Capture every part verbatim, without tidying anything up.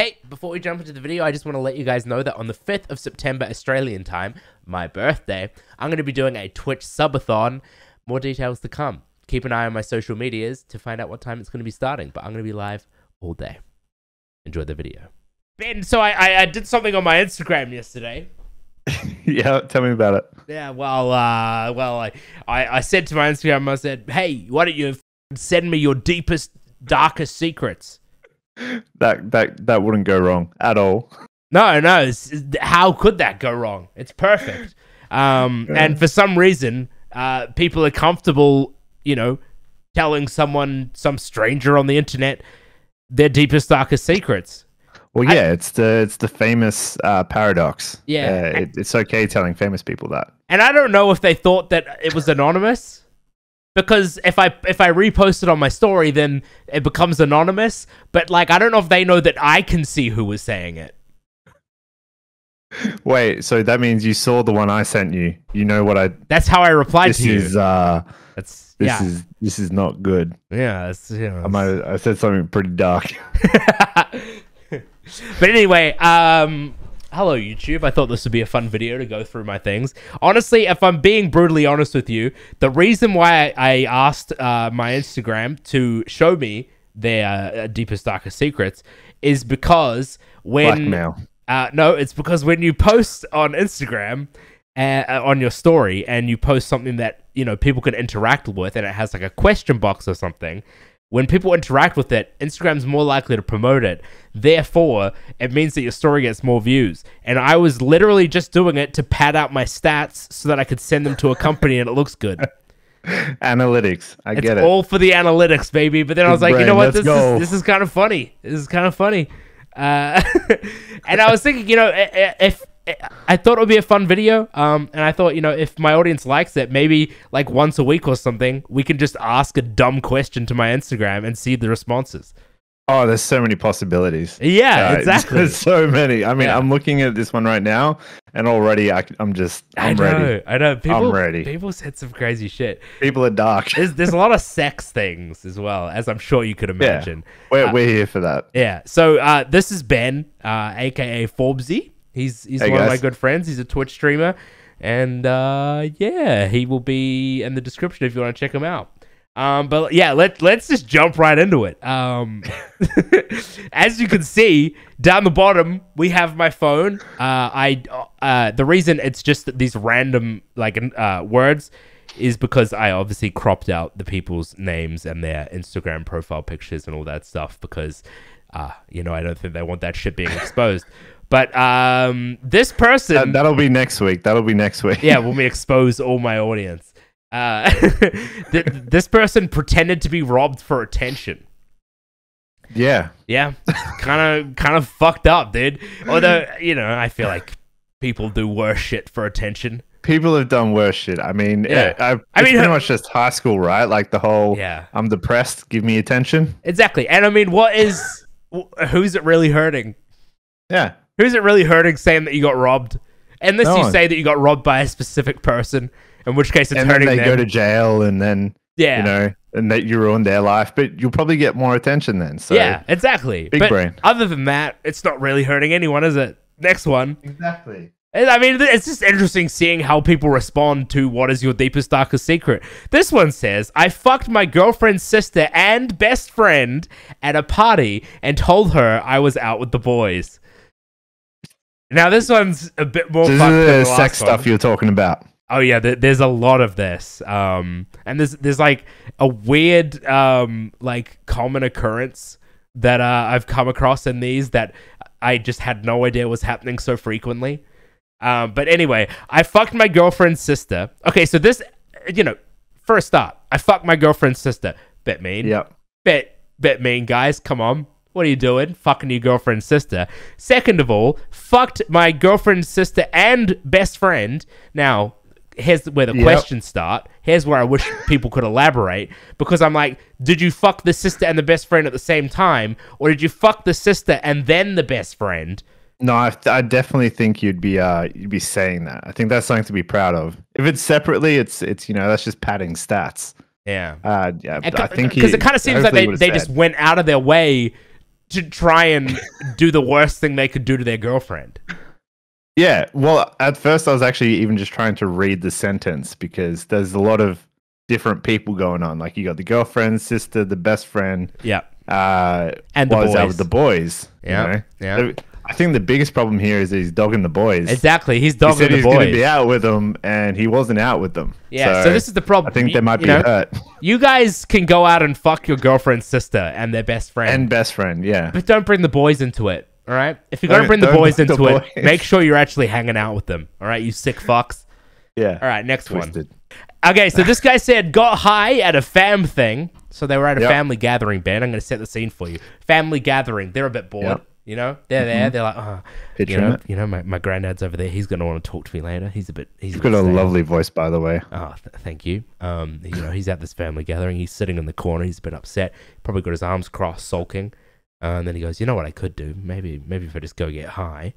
Hey, before we jump into the video, I just want to let you guys know that on the fifth of September Australian time, my birthday, I'm going to be doing a Twitch subathon. More details to come. Keep an eye on my social medias to find out what time it's going to be starting, but I'm going to be live all day. Enjoy the video. Ben, so I, I, I did something on my Instagram yesterday. Yeah, tell me about it. Yeah, well, uh, well, I, I, I said to my Instagram, I said, hey, why don't you send me your deepest, darkest secrets? That that that wouldn't go wrong at all. No, no. It's, it's, how could that go wrong? It's perfect. Um, yeah. And for some reason, uh, people are comfortable, you know, telling someone, some stranger on the internet, their deepest, darkest secrets. Well, yeah, I, it's the it's the famous uh, paradox. Yeah, uh, it, it's okay telling famous people that. And I don't know if they thought that it was anonymous, because if I if I repost it on my story, then it becomes anonymous. But like, I don't know if they know that I can see who was saying it. Wait, so that means you saw the one I sent you. You know what I? That's how I replied this to you. This is uh, that's this yeah. is this is not good. Yeah, it's, you know, I might, I said something pretty dark. But anyway, um, hello YouTube. I thought this would be a fun video to go through my things. Honestly, if I'm being brutally honest with you, the reason why I, I asked uh, my Instagram to show me their uh, deepest, darkest secrets is because when... Blackmail. Uh, no, it's because when you post on Instagram, uh, on your story, and you post something that, you know, people can interact with, and it has like a question box or something... When people interact with it, Instagram's more likely to promote it. Therefore, it means that your story gets more views. And I was literally just doing it to pad out my stats so that I could send them to a company and it looks good. Analytics. I it's get it. It's all for the analytics, baby. But then I was like, Brain, you know what? This is, this is kind of funny. This is kind of funny. Uh, and I was thinking, you know, if... I thought it would be a fun video, um, and I thought, you know, if my audience likes it, maybe like once a week or something, we can just ask a dumb question to my Instagram and see the responses. Oh, there's so many possibilities. Yeah, uh, exactly. There's so many. I mean, yeah. I'm looking at this one right now, and already I, I'm just, I'm I know, ready. I know. People, I'm ready. People said some crazy shit. People are dark. There's, there's a lot of sex things as well, as I'm sure you could imagine. Yeah, we're, uh, we're here for that. Yeah. So uh, this is Ben, uh, a k a. Forbesy. He's he's hey one guys. of my good friends. He's a Twitch streamer, and uh, yeah, he will be in the description if you want to check him out. Um, but yeah, let let's just jump right into it. Um, as you can see down the bottom, we have my phone. Uh, I uh, the reason it's just these random like uh, words is because I obviously cropped out the people's names and their Instagram profile pictures and all that stuff because uh, you know I don't think they want that shit being exposed. But um, this person... That, that'll be next week. That'll be next week. Yeah, when we expose all my audience. Uh, th this person pretended to be robbed for attention. Yeah. Yeah. Kind of kind of fucked up, dude. Although, you know, I feel like people do worse shit for attention. People have done worse shit. I mean, yeah. I, I, it's I mean, pretty much just high school, right? Like the whole, yeah. I'm depressed, give me attention. Exactly. And I mean, what is... Who's it really hurting? Yeah. Who's it really hurting saying that you got robbed? Unless no you one. say that you got robbed by a specific person, in which case it's and hurting them. And they go to jail and then, yeah. you know, and that you ruined their life. But you'll probably get more attention then. So yeah, exactly. Big but brain. Other than that, it's not really hurting anyone, is it? Next one. Exactly. I mean, it's just interesting seeing how people respond to what is your deepest, darkest secret. This one says, I fucked my girlfriend's sister and best friend at a party and told her I was out with the boys. Now, this one's a bit more fun than the last sex stuff you're talking about. Oh, yeah. Th there's a lot of this. Um, and there's, there's like, a weird, um, like, common occurrence that uh, I've come across in these that I just had no idea was happening so frequently. Um, but anyway, I fucked my girlfriend's sister. Okay, so this, you know, for a start, I fucked my girlfriend's sister. Bit mean. Yep. Bit, bit mean, guys. Come on. What are you doing? Fucking your girlfriend's sister. Second of all, fucked my girlfriend's sister and best friend. Now, here's where the yep. questions start. Here's where I wish people could elaborate. Because I'm like, did you fuck the sister and the best friend at the same time? Or did you fuck the sister and then the best friend? No, I, I definitely think you'd be uh, you'd be saying that. I think that's something to be proud of. If it's separately, it's, it's you know, that's just padding stats. Yeah. Uh, yeah I think because it kind of seems like they, they just went out of their way to try and do the worst thing they could do to their girlfriend. Yeah, well, at first I was actually even just trying to read the sentence, because there's a lot of different people going on. Like, you got the girlfriend, sister, the best friend. Yeah. Uh, and the boys. Out with the boys. Yeah, you know? Yeah. So I think the biggest problem here is he's dogging the boys. Exactly, he's dogging he said the he's boys. He's going to be out with them, and he wasn't out with them. Yeah, so, so this is the problem. I think they might you, be you know, hurt. You guys can go out and fuck your girlfriend's sister and their best friend. And best friend, yeah. But don't bring the boys into it, all right? If you're going to bring the boys into the boys. it, make sure you're actually hanging out with them, all right, you sick fucks. Yeah. All right, next Twisted. one. Okay, so this guy said, got high at a fam thing. So they were at a yep. family gathering, Ben. I'm going to set the scene for you. Family gathering. They're a bit bored. Yep. You know, they're there. They're like, oh, you know, you know, my, my granddad's over there. He's going to want to talk to me later. He's a bit. He's got a lovely voice, by the way. Oh, th thank you. Um, you know, he's at this family gathering. He's sitting in the corner. He's a bit upset. Probably got his arms crossed, sulking. Uh, and then he goes, you know what I could do? Maybe, maybe if I just go get high,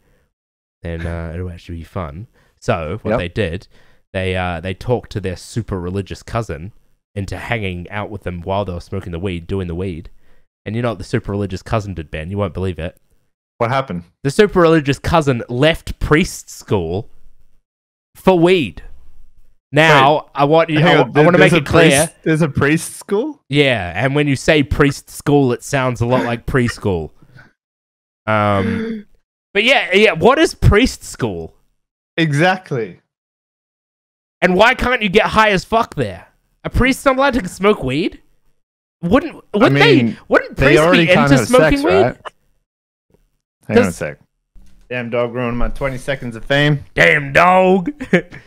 then uh, it'll actually be fun. So what yep. they did, they uh, they talked to their super religious cousin into hanging out with them while they were smoking the weed, doing the weed. And you know what the super religious cousin did, Ben? You won't believe it. What happened? The super religious cousin left priest school for weed. Now, Wait, I want you. I, on, I want to make it clear. Priest, there's a priest school? Yeah, and when you say priest school, it sounds a lot like preschool. Um, but yeah, yeah. What is priest school? Exactly. And why can't you get high as fuck there? Are priests not allowed to smoke weed? Wouldn't? Wouldn't I mean, they? Wouldn't priests they be into smoking sex, weed? Right? Hang on a sec. Damn dog ruined my twenty seconds of fame. Damn dog.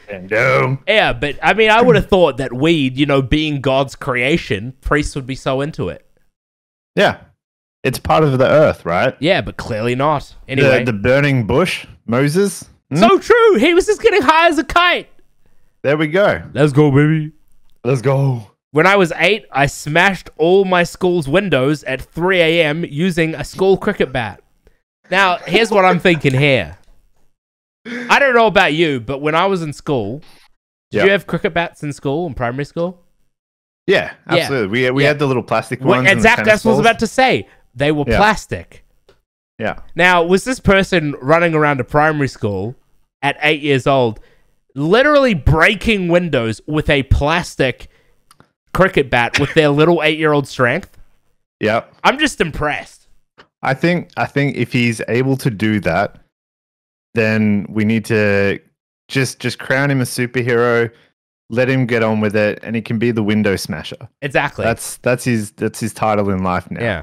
Damn dog. Yeah, but I mean, I would have thought that weed, you know, being God's creation, priests would be so into it. Yeah. It's part of the earth, right? Yeah, but clearly not. Anyway. The, the burning bush, Moses. Hmm? So true. He was just getting high as a kite. There we go. Let's go, baby. Let's go. When I was eight, I smashed all my school's windows at three A M using a school cricket bat. Now, here's what I'm thinking here. I don't know about you, but when I was in school, did yep. you have cricket bats in school, in primary school? Yeah, absolutely. Yeah. We, we yeah. had the little plastic ones. Exactly, that's what I was about to say. They were yeah. plastic. Yeah. Now, was this person running around a primary school at eight years old, literally breaking windows with a plastic cricket bat with their little eight-year-old strength? Yep. I'm just impressed. I think I think if he's able to do that, then we need to just just crown him a superhero, let him get on with it, and he can be the window smasher. Exactly. That's that's his that's his title in life now. Yeah.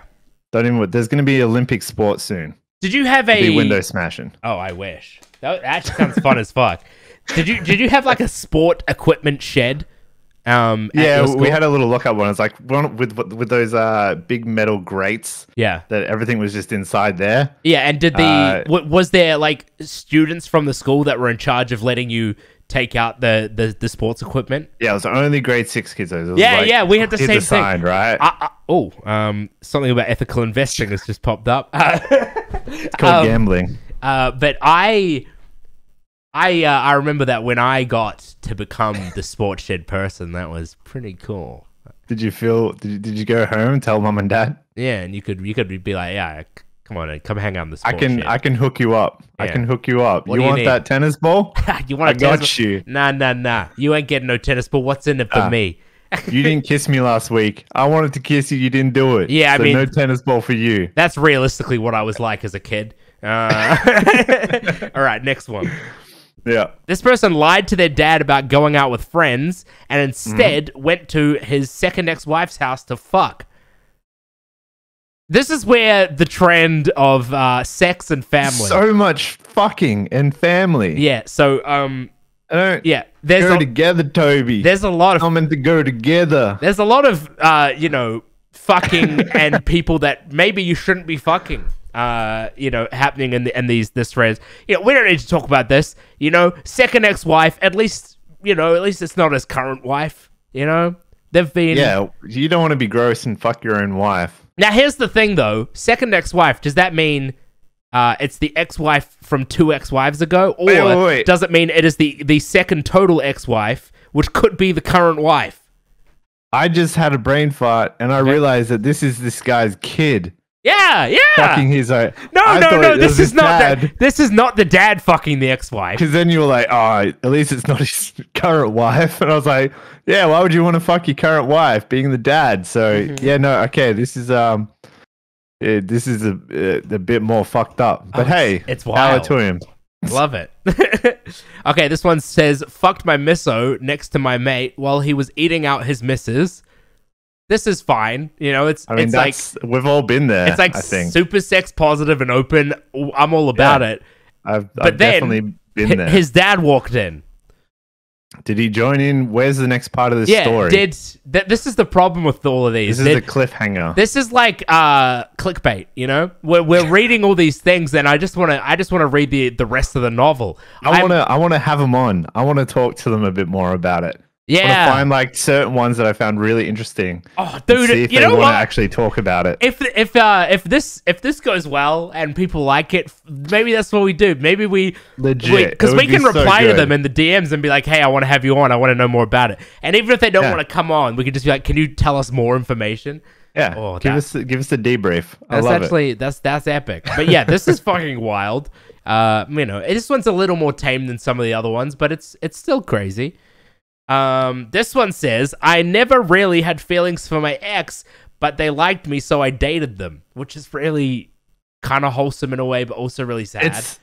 Don't even. There's going to be Olympic sport soon. Did you have a be window smashing? Oh, I wish. That actually sounds fun as fuck. Did you did you have like a sport equipment shed? Um, yeah, we had a little lockup one. It's like one with with those uh big metal grates. Yeah, that everything was just inside there. Yeah, and did the uh, w was there like students from the school that were in charge of letting you take out the the, the sports equipment? Yeah, it was only grade six kids. It was yeah, like, yeah, we had the same sign, thing, right? I, I, oh, um, something about ethical investing has just popped up. Uh, it's called um, gambling. Uh, but I. I, uh, I remember that when I got to become the sports shed person, that was pretty cool. Did you feel, did you, did you go home and tell mom and dad? Yeah, and you could you could be like, yeah, come on, come hang out in the sports I can, shed. I can hook you up. Yeah. I can hook you up. What you want you that tennis ball? you want I got ball? you. Nah, nah, nah. You ain't getting no tennis ball. What's in it for uh, me? You didn't kiss me last week. I wanted to kiss you. You didn't do it. Yeah, I so mean. no tennis ball for you. That's realistically what I was like as a kid. Uh, all right, next one. Yeah. This person lied to their dad about going out with friends and instead mm-hmm. went to his second ex-wife's house to fuck. This is where the trend of uh, sex and family. So much fucking and family. Yeah. So, um, I don't yeah, there's go a, together, Toby. There's a lot of. I'm meant to go together. There's a lot of, uh, you know, fucking and people that maybe you shouldn't be fucking. Uh, you know, happening in the in these this threads. You know, we don't need to talk about this. You know, second ex-wife. At least you know, at least it's not his current wife. You know, they've been. Yeah, you don't want to be gross and fuck your own wife. Now, here's the thing, though. Second ex-wife. Does that mean uh, it's the ex-wife from two ex-wives ago, or wait, wait, wait. does it mean it is the the second total ex-wife, which could be the current wife? I just had a brain fart, and I okay. realized that this is this guy's kid. Yeah, yeah. Fucking his own. No, I no, no. This is not dad. That. This is not the dad fucking the ex-wife. Because then you were like, oh, at least it's not his current wife. And I was like, yeah, why would you want to fuck your current wife being the dad? So mm-hmm. yeah, no, okay. This is um, yeah, this is a, a bit more fucked up. But oh, hey, it's power to him. Love it. Okay, this one says, "Fucked my misso next to my mate while he was eating out his missus." This is fine, you know. It's I mean, it's like we've all been there. It's like I think. super sex positive and open. I'm all about yeah, it. I've, I've but then definitely been there. His dad walked in. Did he join in? Where's the next part of this yeah, story? Did th this is the problem with all of these? This is did, a cliffhanger. This is like uh, clickbait. You know, we're we're reading all these things, and I just want to I just want to read the the rest of the novel. I want to I want to have them on. I want to talk to them a bit more about it. Yeah, I want to find like certain ones that I found really interesting. Oh, dude, see if you they know what? Want to actually talk about it. If if uh if this if this goes well and people like it, maybe that's what we do. Maybe we legit because we, we can be reply so to them in the D Ms and be like, "Hey, I want to have you on. I want to know more about it." And even if they don't yeah. want to come on, we can just be like, "Can you tell us more information?" Yeah, oh, give that, us give us a debrief. I that's love actually it. that's that's epic. But yeah, this is fucking wild. Uh, you know, this one's a little more tame than some of the other ones, but it's it's still crazy. Um, this one says, I never really had feelings for my ex, but they liked me, so I dated them, which is really kind of wholesome in a way, but also really sad. It's,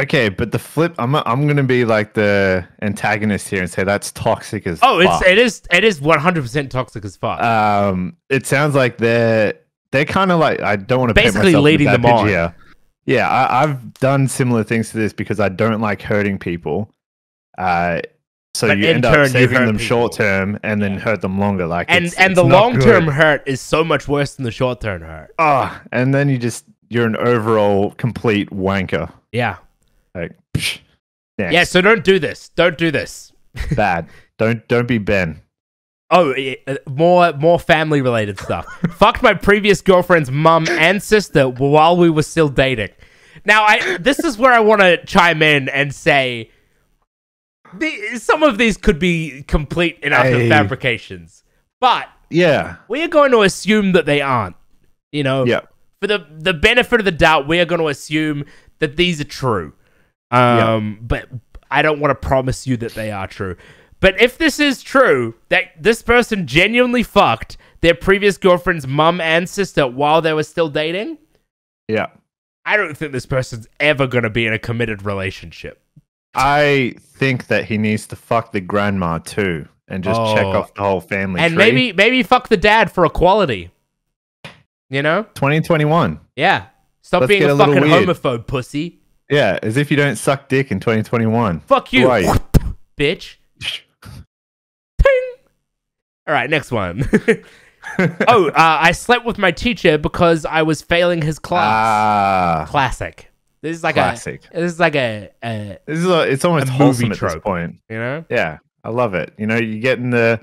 okay, but the flip, I'm I'm gonna be like the antagonist here and say that's toxic as oh, fuck. it's it is it is one hundred percent toxic as fuck. Um, it sounds like they're they're kind of like I don't want to basically paint leading them on. Here. Yeah, I, I've done similar things to this because I don't like hurting people. Uh. So but you end up saving them people. short term and then yeah. hurt them longer. Like and it's, and it's the long term good. hurt is so much worse than the short term hurt. Ah, oh, and then you just you're an overall complete wanker. Yeah. Like. Psh, yeah. So don't do this. Don't do this. Bad. Don't don't be Ben. Oh, more more family related stuff. Fucked my previous girlfriend's mum and sister while we were still dating. Now I this is where I want to chime in and say. The, some of these could be complete and utter hey. fabrications, but yeah, we are going to assume that they aren't. You know, yeah. For the the benefit of the doubt, we are going to assume that these are true. Um, yeah. But I don't want to promise you that they are true. But if this is true, that this person genuinely fucked their previous girlfriend's mum and sister while they were still dating, yeah, I don't think this person's ever going to be in a committed relationship. I think that he needs to fuck the grandma too and just oh. check off the whole family and tree. maybe maybe fuck the dad for equality, you know, twenty twenty-one. Yeah, stop Let's being a, a fucking homophobe pussy. Yeah, as if you don't suck dick in twenty twenty-one. Fuck you, you? bitch. Ting. All right, next one. oh uh, I slept with my teacher because I was failing his class. ah. Classic. This is like Classic. a this is like a, a this is a, it's almost a wholesome at this point, you know. Yeah, I love it. You know, you get in the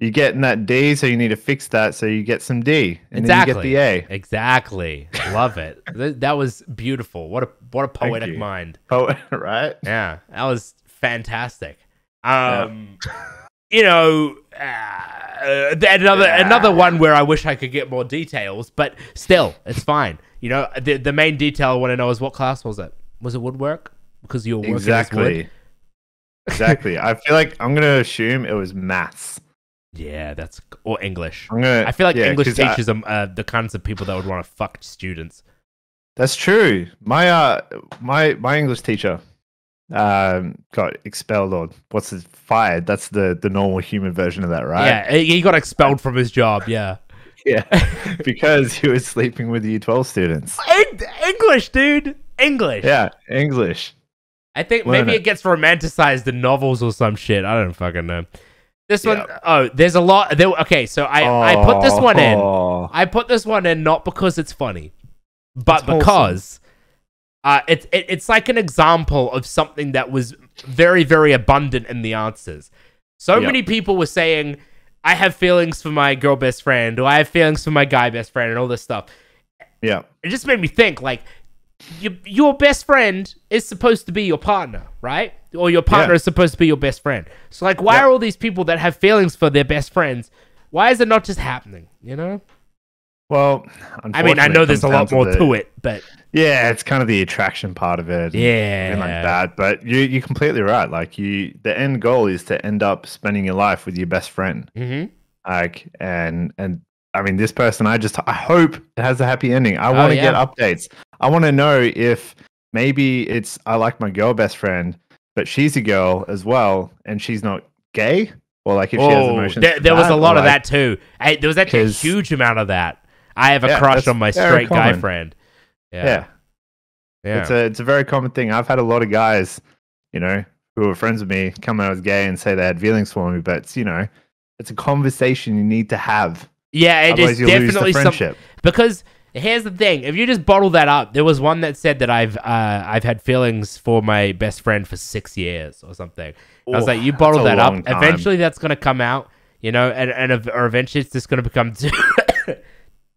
you get in that D, so you need to fix that, so you get some D, and exactly. then you get the A. Exactly, love it. Th that was beautiful. What a what a poetic mind. Oh, right? Yeah, that was fantastic. Um, yeah. You know, uh, another yeah. another one where I wish I could get more details, but still, it's fine. You know, the the main detail I want to know is what class was it? Was it woodwork? Because you were working exactly. as wood. Exactly. I feel like I'm gonna assume it was maths. Yeah, that's or English. I'm gonna, I feel like yeah, English teachers I, are uh, the kinds of people that would want to fuck students. That's true. My uh, my my English teacher um got expelled or what's it? Fired. That's the the normal human version of that, right? Yeah, he got expelled from his job. Yeah. Yeah, because he was sleeping with the U twelve students. English, dude. English. Yeah, English. I think Learn maybe it. it gets romanticized in novels or some shit. I don't fucking know. This yeah. one, oh, there's a lot. There, okay, so I, oh, I put this one in. Oh. I put this one in not because it's funny, but it's because uh, it, it, it's like an example of something that was very, very abundant in the answers. So yep. many people were saying... I have feelings for my girl best friend, or I have feelings for my guy best friend, and all this stuff. Yeah. It just made me think, like, your, your best friend is supposed to be your partner, right? Or your partner yeah. is supposed to be your best friend. So, like, why yeah. are all these people that have feelings for their best friends, why is it not just happening, you know? Well, I mean, I know there's a lot more to it, but yeah, it's kind of the attraction part of it. And, yeah, and like that. But you, you're completely right. Like you, the end goal is to end up spending your life with your best friend. Mm-hmm. Like, and and I mean, this person, I just, I hope it has a happy ending. I want to oh, yeah. get updates. I want to know if maybe it's, I like my girl best friend, but she's a girl as well, and she's not gay. Or like if oh, she has emotions. There, there was a lot of like, that too. I, there was actually a huge amount of that. I have a yeah, crush on my straight common. guy friend. Yeah. yeah. Yeah. It's a it's a very common thing. I've had a lot of guys, you know, who are friends with me come out as gay and say they had feelings for me, but it's, you know, it's a conversation you need to have. Yeah, it Otherwise is definitely something. Because here's the thing, if you just bottle that up, there was one that said that I've uh, I've had feelings for my best friend for six years or something. Ooh, I was like, you bottle that up, time. eventually that's gonna come out, you know, and and or eventually it's just gonna become too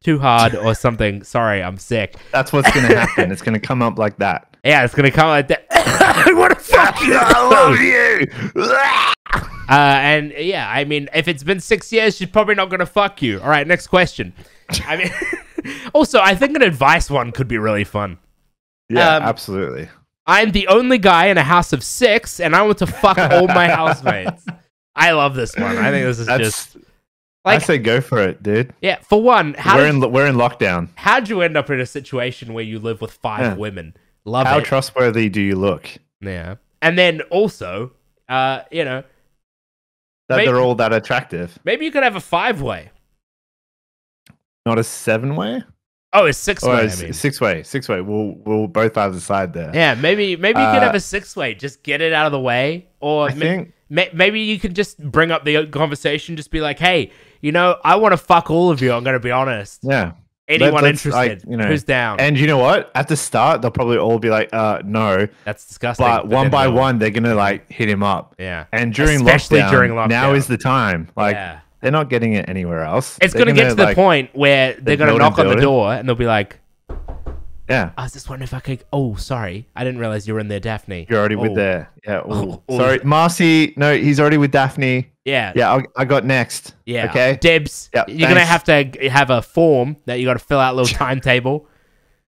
too hard or something. Sorry, I'm sick. That's what's going to happen. It's going to come up like that. Yeah, it's going to come like that. I want to fuck you. I love you. uh, and yeah, I mean, if it's been six years, she's probably not going to fuck you. All right, next question. I mean, also, I think an advice one could be really fun. Yeah, um, absolutely. I'm the only guy in a house of six, and I want to fuck all my housemates. I love this one. I think this is That's... just... Like, I say go for it, dude. Yeah, for one, how we're, did, in, we're in lockdown. How'd you end up in a situation where you live with five yeah. women? Love how it. How trustworthy do you look? Yeah. And then also, uh, you know. That maybe, they're all that attractive. Maybe you could have a five-way. Not a seven-way? Oh, a six-way, I mean. Six-way, six-way. We'll, we'll both have the side there. Yeah, maybe maybe uh, you could have a six-way. Just get it out of the way. Or I ma think... ma maybe you could just bring up the conversation, just be like, hey, you know, I want to fuck all of you. I'm going to be honest. Yeah. Anyone Let, interested? Like, you know, who's down? And you know what? At the start, they'll probably all be like, "Uh, no." That's disgusting. But one by one, they're going to like hit him up. Yeah. And during Especially lockdown, during lockdown, now is the time. Like, yeah. they're not getting it anywhere else. It's going to get to like, the point where they're, they're going to knock on the door and they'll be like, "Yeah, I was just wondering if I could." Oh, sorry, I didn't realize you were in there, Daphne. You're already oh. with there. Yeah. Oh, oh. Sorry, Marcy. No, he's already with Daphne. Yeah. Yeah. I'll, I got next. Yeah. Okay. Debs. Yep, you're thanks. gonna have to have a form that you got to fill out, a little timetable.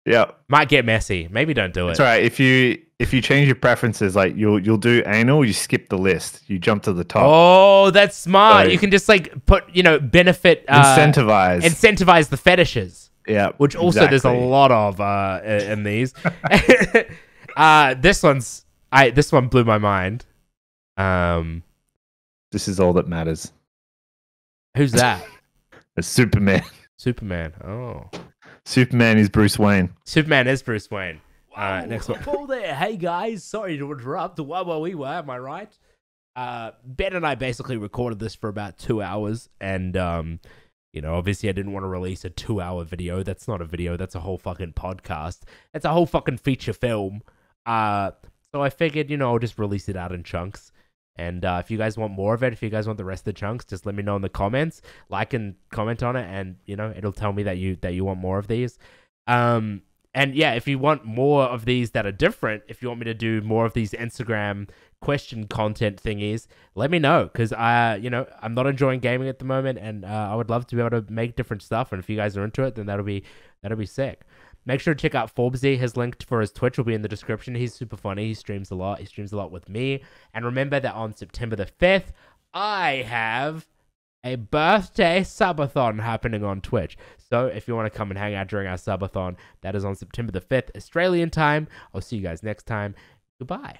Yeah. Might get messy. Maybe don't do it. That's right. If you if you change your preferences, like you'll you'll do anal, you skip the list, you jump to the top. Oh, that's smart. So, you can just like put you know benefit uh, incentivize incentivize the fetishes. Yeah, which also exactly. there's a lot of uh, in these. uh, this one's I this one blew my mind. Um, this is all that matters. Who's that? It's Superman. Superman. Oh, Superman is Bruce Wayne. Superman is Bruce Wayne. Wow. Uh, next one. Oh, there. Hey guys, sorry to interrupt. Whoa, whoa, we were. Am I right? Uh, Ben and I basically recorded this for about two hours, and um. You know, obviously I didn't want to release a two-hour video. That's not a video. That's a whole fucking podcast. It's a whole fucking feature film. Uh, so I figured, you know, I'll just release it out in chunks. And uh, if you guys want more of it, if you guys want the rest of the chunks, just let me know in the comments. Like and comment on it, and, you know, it'll tell me that you that you want more of these. Um, and, yeah, if you want more of these that are different, if you want me to do more of these Instagram question content thingies, let me know, because I, you know, I'm not enjoying gaming at the moment, and uh, I would love to be able to make different stuff. And if you guys are into it, then that'll be that'll be sick. Make sure to check out Forbesy. His link for his Twitch will be in the description. He's super funny. He streams a lot. He streams a lot with me. And remember that on September the fifth, I have a birthday subathon happening on Twitch. So if you want to come and hang out during our subathon, that is on September the fifth, Australian time. I'll see you guys next time. Goodbye.